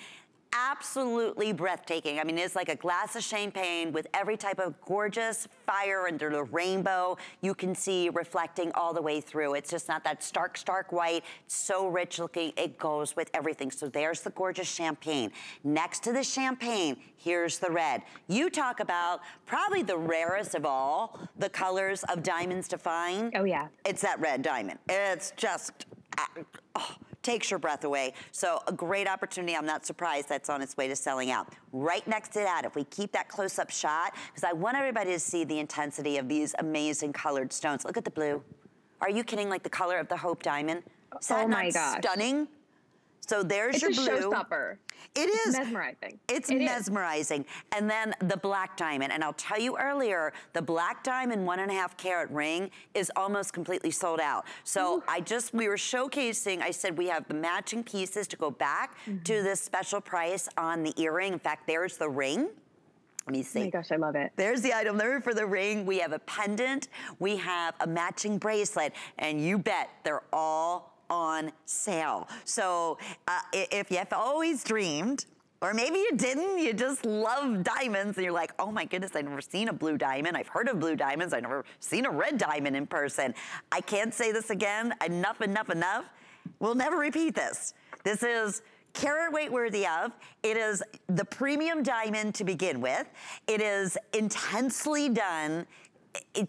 absolutely breathtaking. I mean, it's like a glass of champagne with every type of gorgeous fire under the rainbow you can see reflecting all the way through. It's just not that stark, stark white. It's so rich looking. It goes with everything. So there's the gorgeous champagne. Next to the champagne, here's the red. You talk about probably the rarest of all the colors of diamonds to find. Oh, yeah. It's that red diamond. It's just... oh, takes your breath away. So a great opportunity. I'm not surprised that's on its way to selling out. Right next to that, if we keep that close-up shot, because I want everybody to see the intensity of these amazing colored stones. Look at the blue. Are you kidding? Like the color of the Hope Diamond. Is that not stunning? So there's your blue. It's a showstopper. It is. It's mesmerizing. It's mesmerizing. And then the black diamond. And I'll tell you earlier, the black diamond 1.5 carat ring is almost completely sold out. So ooh. We were showcasing, I said we have the matching pieces to go back to this special price on the earring. In fact, there's the ring. Let me see. Oh my gosh, I love it. There's the item there for the ring. We have a pendant. We have a matching bracelet. And you bet they're all on sale. So if you have always dreamed, or maybe you didn't, you just love diamonds and you're like, oh my goodness, I've never seen a blue diamond. I've heard of blue diamonds. I've never seen a red diamond in person. I can't say this again. Enough, enough, enough. We'll never repeat this. This is carat weight worthy of. It is the premium diamond to begin with. It is intensely done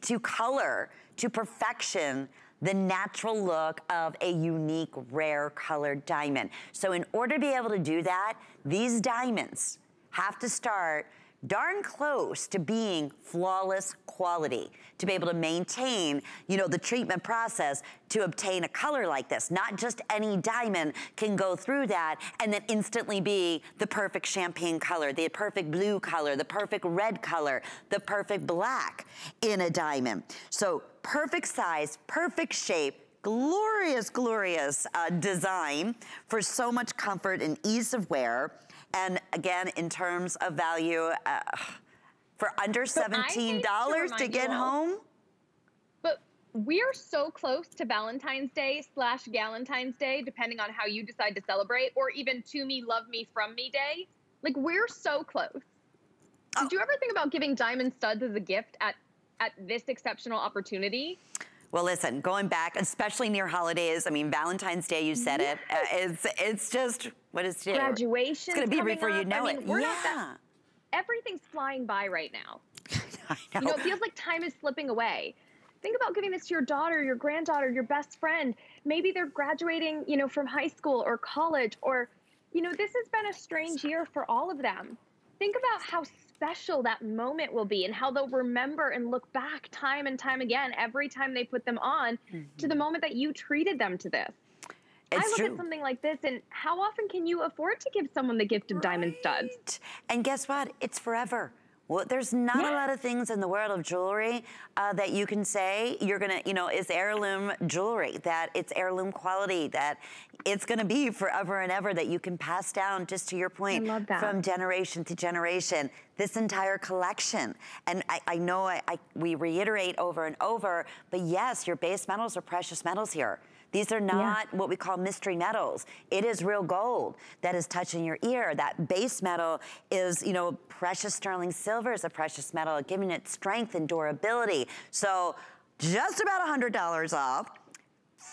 to color, to perfection, the natural look of a unique, rare colored diamond. So in order to be able to do that, these diamonds have to start darn close to being flawless quality, to be able to maintain, you know, the treatment process to obtain a color like this. Not just any diamond can go through that and then instantly be the perfect champagne color, the perfect blue color, the perfect red color, the perfect black in a diamond. So perfect size, perfect shape, glorious, glorious design for so much comfort and ease of wear. And again, in terms of value, for under $17 to get home. But we are so close to Valentine's Day / Galentine's Day, depending on how you decide to celebrate, or even To Me, Love Me, From Me Day. Like, we're so close. Oh. Did you ever think about giving diamond studs as a gift at this exceptional opportunity? Well, listen, going back, especially near holidays, I mean, Valentine's Day, you said yes. It's just, what is today? Graduation. It's going to be before you know it. We're not that, everything's flying by right now. I know. You know, it feels like time is slipping away. Think about giving this to your daughter, your granddaughter, your best friend. Maybe they're graduating, you know, from high school or college, or, you know, this has been a strange year for all of them. Think about how special that moment will be and how they'll remember and look back time and time again every time they put them on to the moment that you treated them to this. It's I look at something like this and how often can you afford to give someone the gift of diamond studs? And guess what? It's forever. Well, there's not a lot of things in the world of jewelry that you can say you're gonna, you know, is heirloom jewelry, that it's heirloom quality, that it's gonna be forever and ever, that you can pass down, just to your point, from generation to generation. This entire collection. And I know we reiterate over and over, but yes, your base metals are precious metals here. These are not what we call mystery metals. It is real gold that is touching your ear. That base metal is, you know, precious sterling silver is a precious metal, giving it strength and durability. So just about $100 off.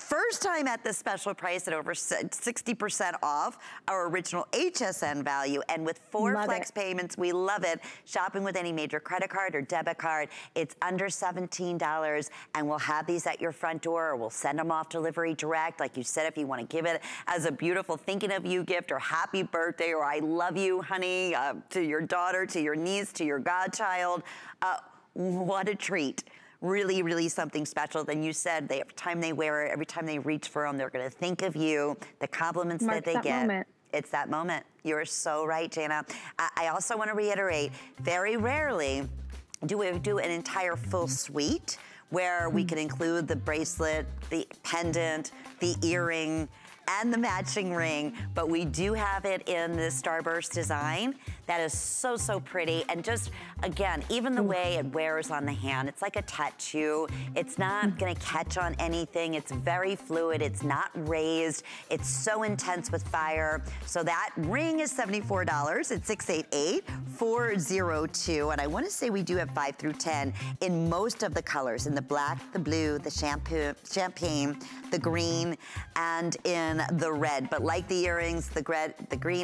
First time at this special price at over 60% off our original HSN value. And with 4 flex payments, we love it. Shopping with any major credit card or debit card, it's under $17. And we'll have these at your front door, or we'll send them off delivery direct. Like you said, if you want to give it as a beautiful thinking of you gift, or happy birthday, or I love you, honey, to your daughter, to your niece, to your godchild. What a treat. Really, really something special. Then you said they, every time they wear it, every time they reach for them, they're gonna think of you, the compliments that they get. Moment. It's that moment. You're so right, Jana. I also wanna reiterate, very rarely do we do an entire full suite where we can include the bracelet, the pendant, the earring, and the matching ring, but we do have it in the Starburst design That is so, so pretty. And just, again, even the way it wears on the hand, it's like a tattoo. It's not gonna catch on anything. It's very fluid, it's not raised. It's so intense with fire. So that ring is $74. It's 688-402. And I wanna say we do have 5 through 10 in most of the colors, in the black, the blue, the champagne, the green, and in the red. But like the earrings, the green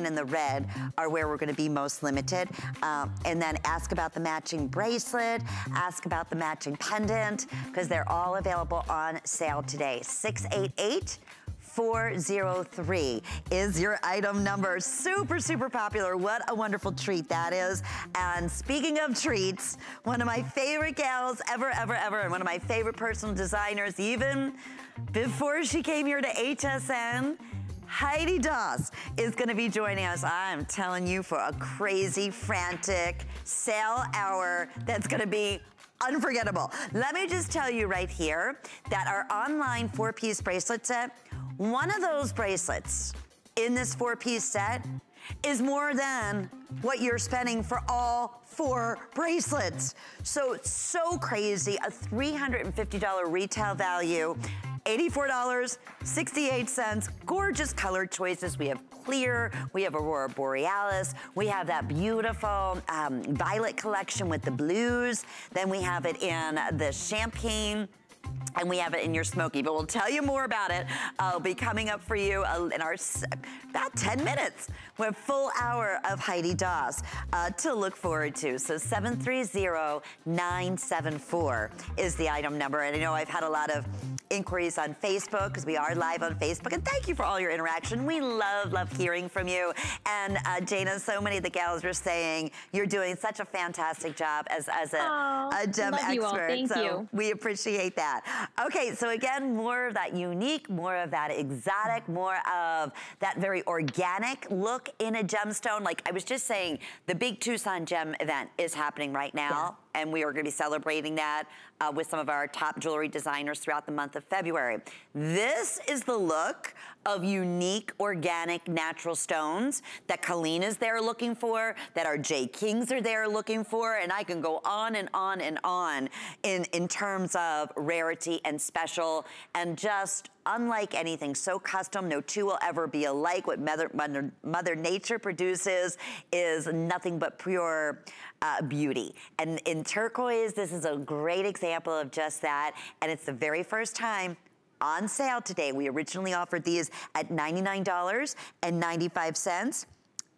and the red are where we're gonna be most limited. And then ask about the matching bracelet, ask about the matching pendant, because they're all available on sale today. 688-403 is your item number. Super, super popular. What a wonderful treat that is. And speaking of treats, one of my favorite gals ever, and one of my favorite personal designers, even before she came here to HSN, Heidi Daus is gonna be joining us, I'm telling you, for a crazy, frantic sale hour that's gonna be unforgettable. Let me just tell you right here that our online 4-piece bracelet set, one of those bracelets in this 4-piece set is more than what you're spending for all 4 bracelets. So crazy, a $350 retail value, $84.68, gorgeous color choices. We have clear, we have Aurora Borealis, we have that beautiful violet collection with the blues, then we have it in the champagne, and we have it in your smoky, but we'll tell you more about it. I'll be coming up for you in our about 10 minutes with a full hour of Heidi Daus to look forward to. So 730-974 is the item number. And I know I've had a lot of inquiries on Facebook because we are live on Facebook. And thank you for all your interaction. We love hearing from you. And Jana, so many of the gals are saying you're doing such a fantastic job as a gem expert. You all. Thank so you. We appreciate that. Okay, so again, more of that unique, more of that exotic, more of that very organic look in a gemstone. Like I was just saying, the big Tucson Gem event is happening right now. Yeah. And we are going to be celebrating that with some of our top jewelry designers throughout the month of February. This is the look of unique, organic, natural stones that Colleen is there looking for, that our Jay Kings are there looking for, and I can go on and on and on in terms of rarity and special and just unlike anything, so custom, no two will ever be alike. What Mother Nature produces is nothing but pure beauty. And in turquoise, this is a great example of just that. And it's the very first time on sale today. We originally offered these at $99.95.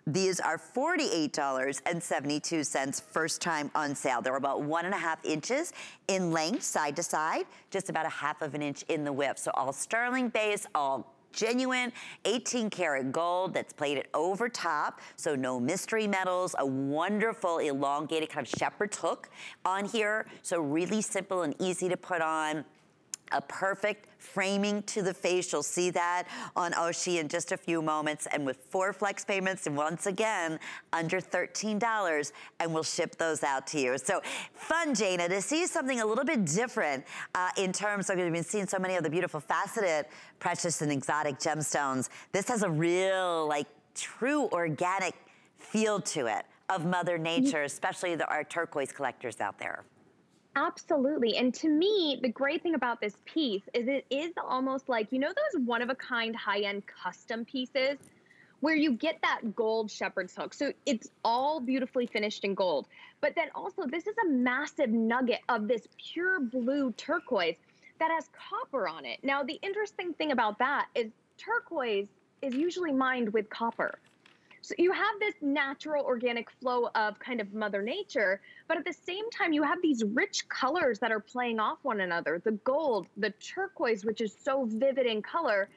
These are $48.72, first time on sale. They're about 1.5 inches in length, side to side, just about 1/2 of an inch in the width. So all sterling base, all genuine 18 karat gold that's plated over top, so no mystery metals, a wonderful elongated kind of shepherd's hook on here. So really simple and easy to put on. A perfect framing to the face. You'll see that on Orshi in just a few moments. And with 4 flex payments, and once again, under $13, and we'll ship those out to you. So fun, Jana, to see something a little bit different in terms of, we've been seeing so many of the beautiful faceted, precious and exotic gemstones. This has a real, like, true organic feel to it of Mother Nature, especially our turquoise collectors out there. Absolutely. And to me, the great thing about this piece is it is almost like, you know, those one-of-a-kind high-end custom pieces where you get that gold shepherd's hook. So it's all beautifully finished in gold. But then also this is a massive nugget of this pure blue turquoise that has copper on it. Now, the interesting thing about that is turquoise is usually mined with copper. So you have this natural organic flow of kind of Mother Nature, but at the same time, you have these rich colors that are playing off one another. The gold, the turquoise, which is so vivid in color,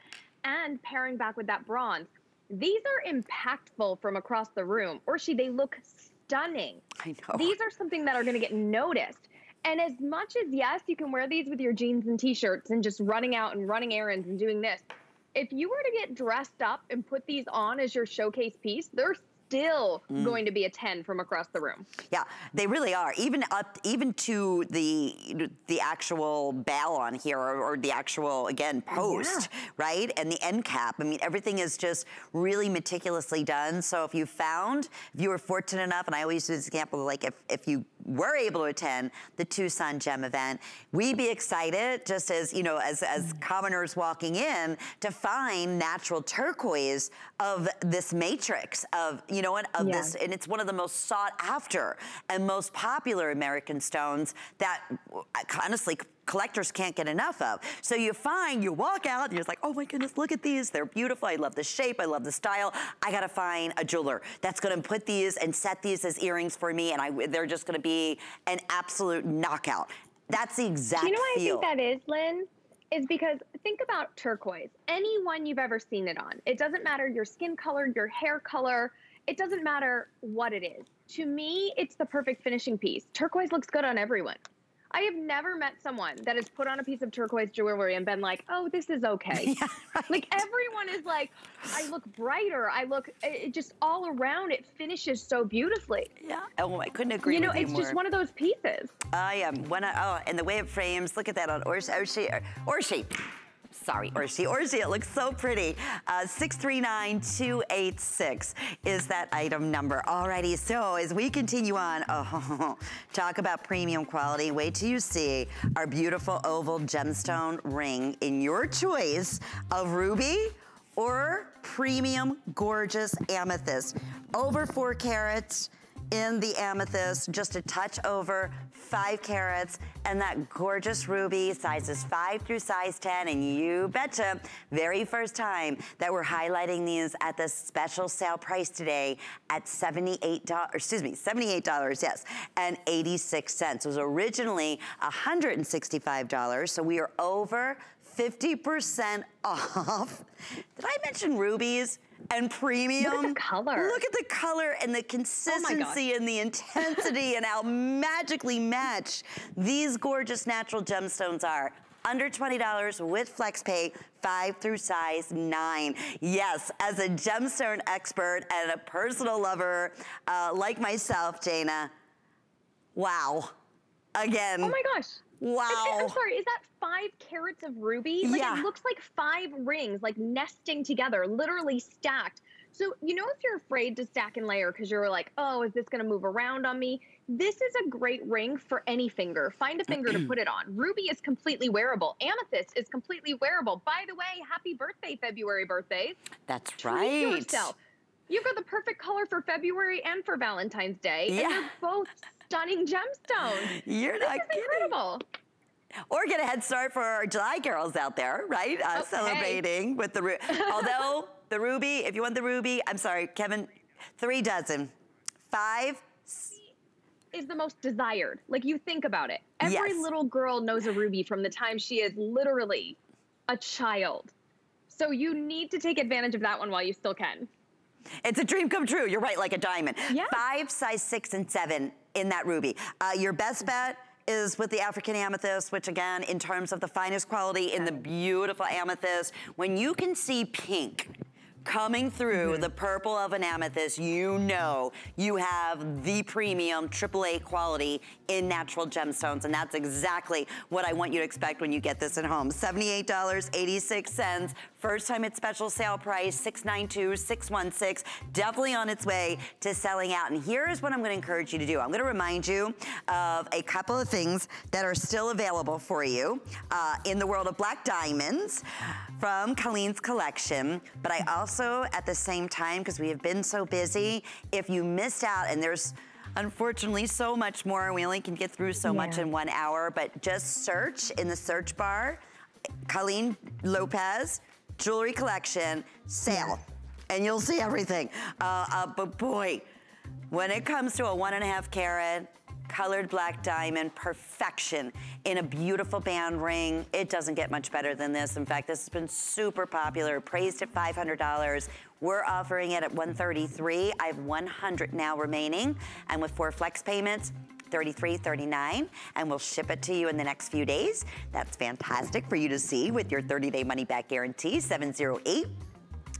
and pairing back with that bronze. These are impactful from across the room. Orshi, they look stunning. I know. These are something that are going to get noticed. And as much as, yes, you can wear these with your jeans and t-shirts and just running out and running errands and doing this, if you were to get dressed up and put these on as your showcase piece, they're still going to be a 10 from across the room. Yeah, they really are. Even up, even to the actual bell on here, or the actual, again, post, right? And the end cap. I mean, everything is just really meticulously done. So if you found, if you were fortunate enough, and I always use this example, like if you were able to attend the Tucson Gem event, we'd be excited, just as, you know, as commoners walking in, to find natural turquoise of this matrix of, you know what, of this, and it's one of the most sought after and most popular American stones that, honestly, collectors can't get enough of. So you find, you walk out and you're like, oh my goodness, look at these. They're beautiful. I love the shape. I love the style. I got to find a jeweler that's going to put these and set these as earrings for me. And they're just going to be an absolute knockout. That's the exact feel. You know what I think that is, Lynn? Is because think about turquoise. Anyone you've ever seen it on. It doesn't matter your skin color, your hair color. It doesn't matter what it is. To me, it's the perfect finishing piece. Turquoise looks good on everyone. I have never met someone that has put on a piece of turquoise jewelry and been like, oh, this is okay. Yeah, right. Like everyone is like, I look brighter. I look, it just all around, it finishes so beautifully. Yeah, oh, I couldn't agree with you more. You know, it's just one of those pieces. Oh, and the way it frames, look at that on Orshi. Sorry, Orshi, it looks so pretty. 639286 is that item number. Alrighty, so as we continue on, talk about premium quality. Wait till you see our beautiful oval gemstone ring in your choice of ruby or premium gorgeous amethyst. Over 4 carats. In the amethyst, just a touch over 5 carats, and that gorgeous ruby, sizes 5 through size 10, and you betcha, very first time that we're highlighting these at this special sale price today at $78, yes, and 86 cents. It was originally $165, so we are over 50% off. Did I mention rubies? And premium. Look at the color. Look at the color and the consistency and the intensity and how magically matched these gorgeous natural gemstones are. Under $20 with FlexPay, 5 through size 9. Yes, as a gemstone expert and a personal lover like myself, Jana, wow. Again. Oh my gosh. Wow. I'm sorry, is that 5 carats of ruby? Like, yeah. It looks like 5 rings, like nesting together, literally stacked. So, you know, if you're afraid to stack and layer because you're like, oh, is this going to move around on me? This is a great ring for any finger. Find a finger to put it on. Ruby is completely wearable. Amethyst is completely wearable. By the way, happy birthday, February birthdays. That's right. Treat yourself. You've got the perfect color for February and for Valentine's Day. Yeah. And they're both stunning gemstones. You're not kidding. This is incredible. Or get a head start for our July girls out there, right? Okay. Celebrating with the ruby. Although the ruby, if you want the ruby, I'm sorry, Kevin, 3 dozen. 5 is the most desired. Like, you think about it. Every little girl knows a ruby from the time she is literally a child. So you need to take advantage of that one while you still can. It's a dream come true. You're right, like a diamond. Yeah. 5 size 6 and 7 in that ruby. Your best bet is with the African amethyst, which again, in terms of the finest quality in the beautiful amethyst, when you can see pink coming through the purple of an amethyst, you know you have the premium AAA quality in natural gemstones, and that's exactly what I want you to expect when you get this at home. $78.86, first time at special sale price, $692,616, definitely on its way to selling out. And here's what I'm gonna encourage you to do. I'm gonna remind you of a couple of things that are still available for you in the world of black diamonds from Colleen's collection, but I also at the same time, because we have been so busy, if you missed out, and there's unfortunately so much more, and we only can get through so much in 1 hour, but just search in the search bar, Colleen Lopez Jewelry Collection Sale, and you'll see everything. But boy, when it comes to a 1.5 carat, colored black diamond, perfection in a beautiful band ring. It doesn't get much better than this. In fact, this has been super popular, praised at $500. We're offering it at $133. I have 100 now remaining, and with 4 flex payments, $33.39, and we'll ship it to you in the next few days. That's fantastic for you to see with your 30-day money-back guarantee, 708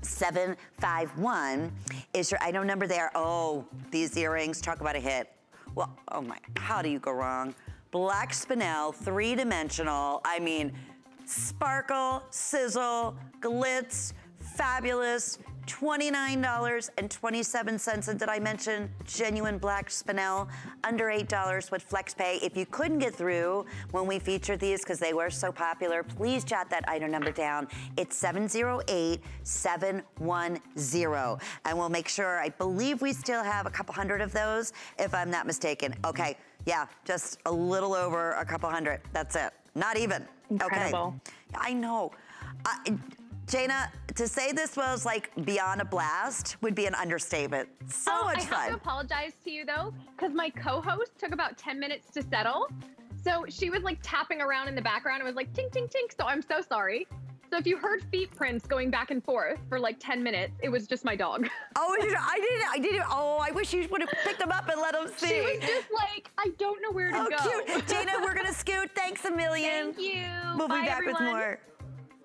751 is your item number there. Oh, these earrings, talk about a hit. Well, oh my, how do you go wrong? Black spinel, three-dimensional, I mean, sparkle, sizzle, glitz, fabulous, $29.27. And did I mention genuine black spinel? Under $8 with FlexPay. If you couldn't get through when we featured these because they were so popular, please jot that item number down. It's 708-710. And we'll make sure, I believe we still have a couple hundred of those, if I'm not mistaken. Okay, yeah, just a little over a couple hundred. That's it. Not even. Incredible. Okay. I know. Jana, to say this was like beyond a blast would be an understatement. So much fun. I have to apologize to you though, because my co-host took about 10 minutes to settle. So she was like tapping around in the background. It was like, tink, tink, tink. So I'm so sorry. So if you heard feet prints going back and forth for like 10 minutes, it was just my dog. Oh, I didn't, oh, I wish you would have picked them up and let them see. She was just like, I don't know where to go. Cute. Jana, we're going to scoot. Thanks a million. Thank you. We'll be back with more.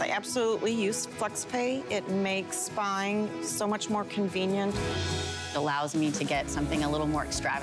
I absolutely use FlexPay. It makes buying so much more convenient. It allows me to get something a little more extravagant.